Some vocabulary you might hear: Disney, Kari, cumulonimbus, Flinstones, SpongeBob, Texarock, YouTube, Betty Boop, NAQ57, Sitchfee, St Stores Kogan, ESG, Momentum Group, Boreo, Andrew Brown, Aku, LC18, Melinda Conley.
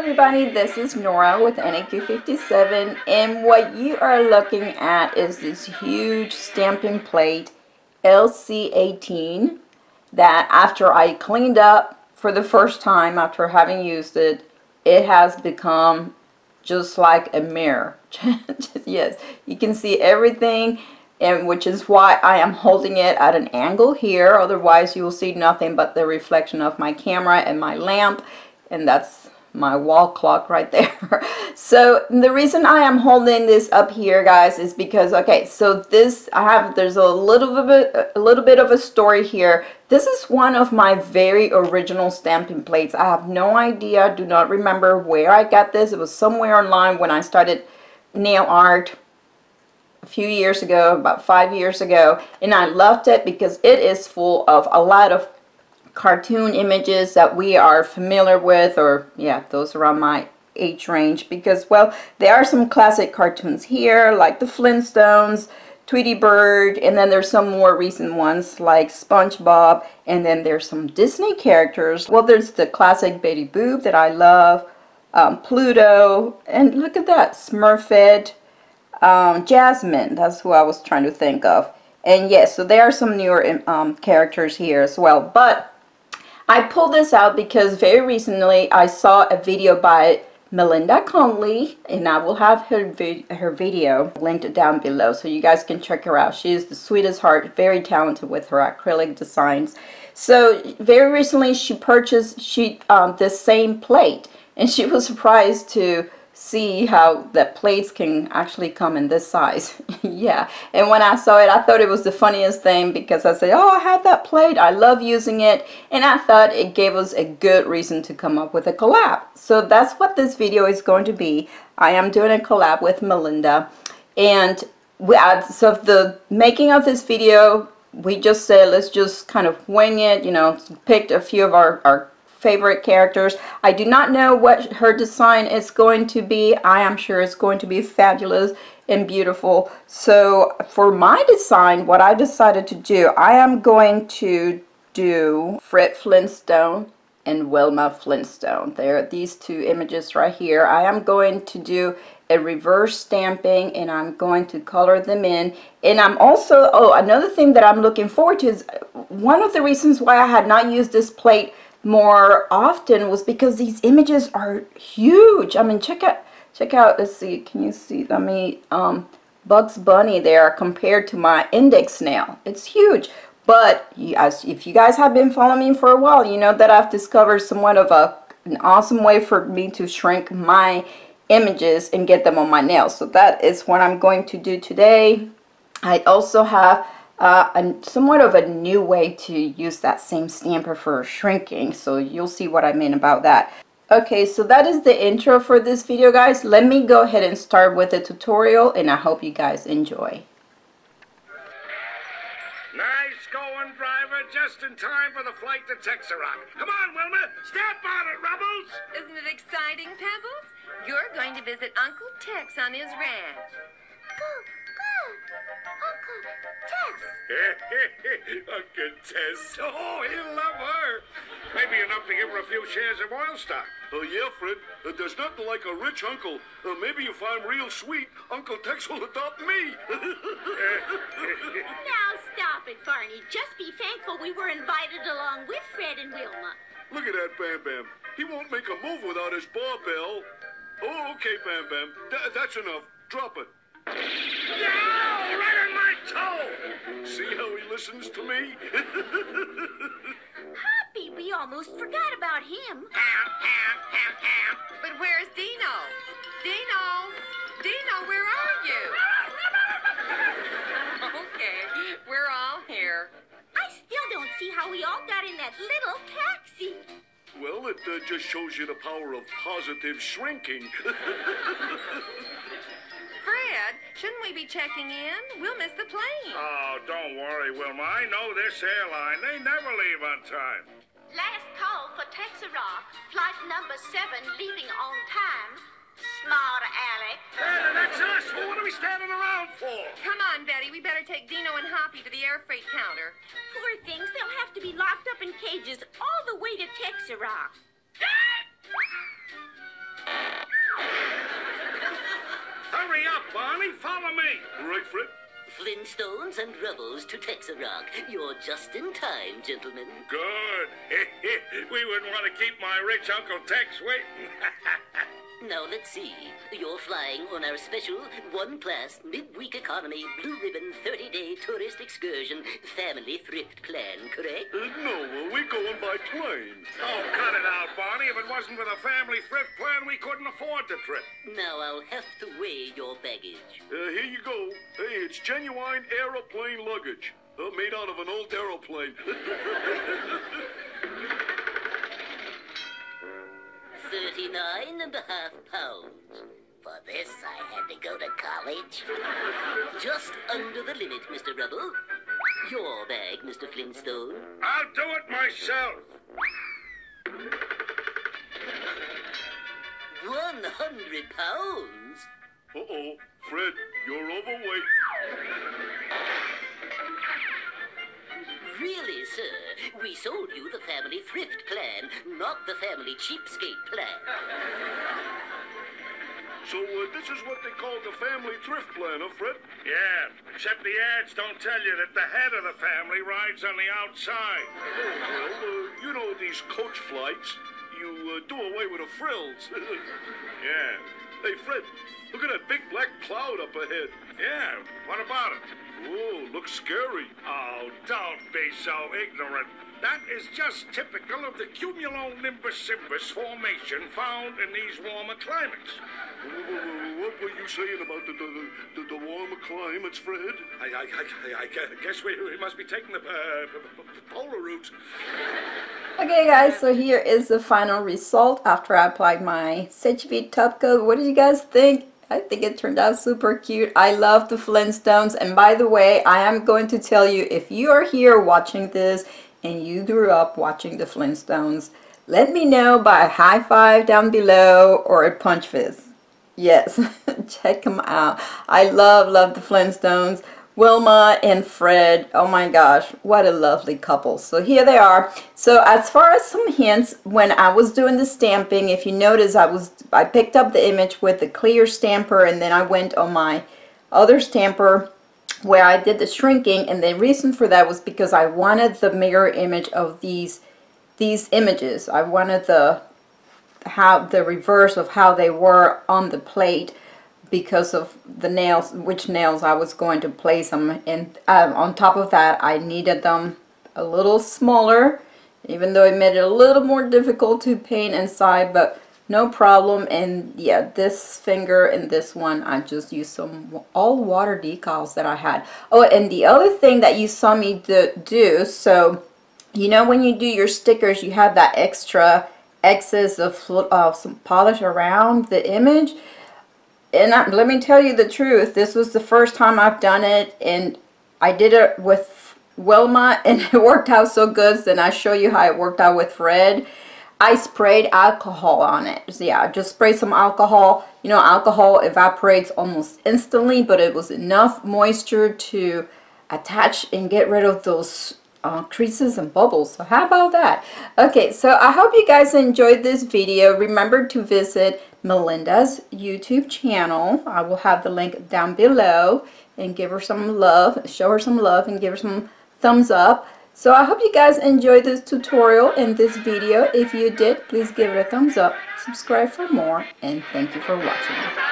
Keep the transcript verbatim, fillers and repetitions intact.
everybody, this is Nora with N A Q fifty-seven, and what you are looking at is this huge stamping plate L C eighteen that after I cleaned up for the first time after having used it, it has become just like a mirror. Yes, you can see everything, and which is why I am holding it at an angle here, otherwise you will see nothing but the reflection of my camera and my lamp, and that's my wall clock right there. So the reason I am holding this up here, guys, is because, okay, so this I have, there's a little bit a little bit of a story here. This is one of my very original stamping plates. I have no idea, do not remember where I got this. It was somewhere online when I started nail art a few years ago, about five years ago, and I loved it because it is full of a lot of cartoon images that we are familiar with, or yeah, those around my age range, because, well, there are some classic cartoons here like the Flintstones, Tweety Bird, and then there's some more recent ones like SpongeBob, and then there's some Disney characters. Well, there's the classic Betty Boop that I love, um, Pluto, and look at that, Smurfette, um, Jasmine, that's who I was trying to think of. And yes, so there are some newer um, characters here as well, but I pulled this out because very recently I saw a video by Melinda Conley, and I will have her, vi her video linked down below so you guys can check her out. She is the sweetest heart, very talented with her acrylic designs. So very recently she purchased she um, this same plate, and she was surprised to see how the plates can actually come in this size. Yeah, and when I saw it, I thought it was the funniest thing because I said, oh, I have that plate, I love using it, and I thought it gave us a good reason to come up with a collab. So that's what this video is going to be. I am doing a collab with Melinda, and we, I, so the making of this video, we just said let's just kind of wing it, you know, picked a few of our, our favorite characters. I do not know what her design is going to be. I am sure it's going to be fabulous and beautiful. So for my design, what I decided to do, I am going to do Fred Flintstone and Wilma Flintstone. There are these two images right here. I am going to do a reverse stamping, and I'm going to color them in. And I'm also, oh, another thing that I'm looking forward to is one of the reasons why I had not used this plate more often was because these images are huge. I mean, check out check out let's see, can you see, I mean, um Bugs Bunny there compared to my index nail, it's huge. But as if you guys have been following me for a while, you know that I've discovered somewhat of a an awesome way for me to shrink my images and get them on my nails. So that is what I'm going to do today. I also have Uh, and somewhat of a new way to use that same stamper for shrinking, so you'll see what I mean about that. Okay, so that is the intro for this video, guys. Let me go ahead and start with the tutorial, and I hope you guys enjoy. Nice going, driver, just in time for the flight to Texarock. Come on, Wilma, step on it, Rubbles! Isn't it exciting, Pebbles? You're going to visit Uncle Tex on his ranch. Go! Uncle Tess! Uncle Tess. Oh, he'll love her. Maybe enough to give her a few shares of oil stock. Oh, yeah, Fred. Uh, there's nothing like a rich uncle. Uh, maybe if I'm real sweet, Uncle Tex will adopt me. Now stop it, Barney. Just be thankful we were invited along with Fred and Wilma. Look at that, Bam Bam. He won't make a move without his barbell. Oh, okay, Bam Bam. Th that's enough. Drop it. No! Right on my toe! See how he listens to me? Hoppy, we almost forgot about him. But where's Dino? Dino! Dino, where are you? Okay, we're all here. I still don't see how we all got in that little taxi. Well, it uh, just shows you the power of positive shrinking. Fred, shouldn't we be checking in? We'll miss the plane. Oh, don't worry, Wilma. I know this airline. They never leave on time. Last call for Texarock. Flight number seven leaving on time. Smart, Alec. Hey, that's us. Well, what are we standing around for? Come on, Betty. We better take Dino and Hoppy to the air freight counter. Poor things. They'll have to be locked up in cages all the way to Texarock. Hurry up, Barney. Follow me. Right, Fred? Flintstones and Rebels to Texarock. You're just in time, gentlemen. Good. We wouldn't want to keep my rich Uncle Tex waiting. Now, let's see. You're flying on our special one-class midweek economy blue ribbon thirty-day tourist excursion family thrift plan, correct? Uh, no, we're going by plane. Oh, cut it out, Barney. If it wasn't for the family thrift plan, we couldn't afford the trip. Now I'll have to weigh your baggage. Uh, here you go. Hey, it's genuine aeroplane luggage. Uh, made out of an old aeroplane. Thirty-nine and a half pounds. For this, I had to go to college. Just under the limit, Mister Rubble. Your bag, Mister Flintstone. I'll do it myself. One hundred pounds? Uh-oh. Fred, you're overweight. Really, sir, we sold you the family thrift plan, not the family cheapskate plan. So uh, this is what they call the family thrift plan, huh, Fred? Yeah, except the ads don't tell you that the head of the family rides on the outside. Oh, well, uh, you know these coach flights. You uh, do away with the frills. Yeah. Hey, Fred, look at that big black cloud up ahead. Yeah, what about it? Whoa, looks scary. Oh, don't be so ignorant. That is just typical of the cumulonimbus-simbus formation found in these warmer climates. What were you saying about the, the, the, the warmer climates, Fred? I, I, I, I guess we, we must be taking the uh, polar route. Okay, guys, so here is the final result after I applied my Sitchfee top coat. What did you guys think? I think it turned out super cute. I love the Flintstones. And by the way, I am going to tell you, if you are here watching this and you grew up watching the Flintstones, let me know by a high five down below or a punch fist. Yes, check them out. I love, love the Flintstones. Wilma and Fred, oh my gosh, what a lovely couple. So here they are. So as far as some hints, when I was doing the stamping, if you notice, I was I picked up the image with the clear stamper, and then I went on my other stamper where I did the shrinking, and the reason for that was because I wanted the mirror image of these these images. I wanted the how the reverse of how they were on the plate, because of the nails, which nails I was going to place them. And um, on top of that, I needed them a little smaller, even though it made it a little more difficult to paint inside, but no problem. And yeah, this finger and this one, I just used some all water decals that I had. Oh, and the other thing that you saw me do, so you know when you do your stickers, you have that extra excess of uh, some polish around the image. And I, let me tell you the truth, this was the first time I've done it, and I did it with Wilma, and it worked out so good. Then I show you how it worked out with Fred. I sprayed alcohol on it. So yeah, I just sprayed some alcohol. You know, alcohol evaporates almost instantly, but it was enough moisture to attach and get rid of those Uh, creases and bubbles. So how about that? Okay, so I hope you guys enjoyed this video. Remember to visit Melinda's YouTube channel. I will have the link down below, and give her some love, show her some love, and give her some thumbs up. So I hope you guys enjoyed this tutorial and this video. If you did, please give it a thumbs up, subscribe for more, and thank you for watching.